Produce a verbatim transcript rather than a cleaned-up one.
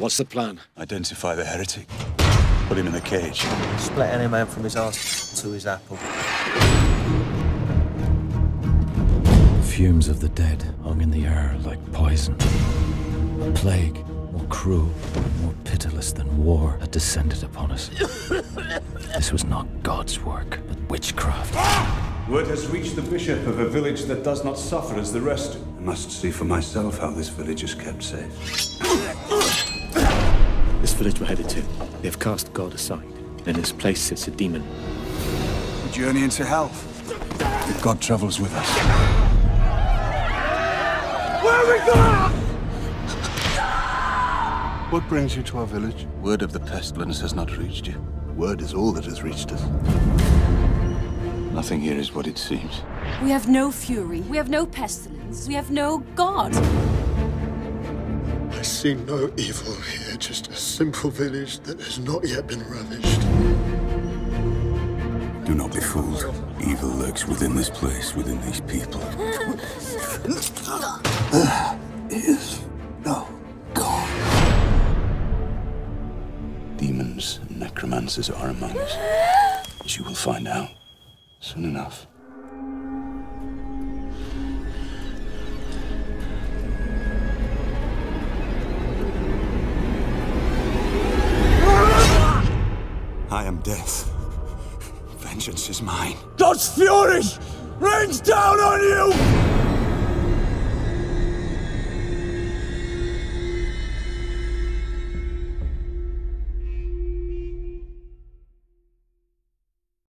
What's the plan? Identify the heretic. Put him in the cage. Split any man from his ass to his apple. Fumes of the dead hung in the air like poison. A plague, more cruel, more pitiless than war, had descended upon us. This was not God's work, but witchcraft. Word has reached the bishop of a village that does not suffer as the rest. I must see for myself how this village is kept safe. This village we're headed to, they've cast God aside. In his place sits a demon. A journey into hell. God travels with us. Where are we going? What brings you to our village? Word of the pestilence has not reached you. Word is all that has reached us. Nothing here is what it seems. We have no fury. We have no pestilence. We have no God. I see no evil here, just a simple village that has not yet been ravished. Do not be fooled. Evil lurks within this place, within these people. There is no God. Demons and necromancers are among us, as you will find out soon enough. I am Death. Vengeance is mine. God's fury rains down on you!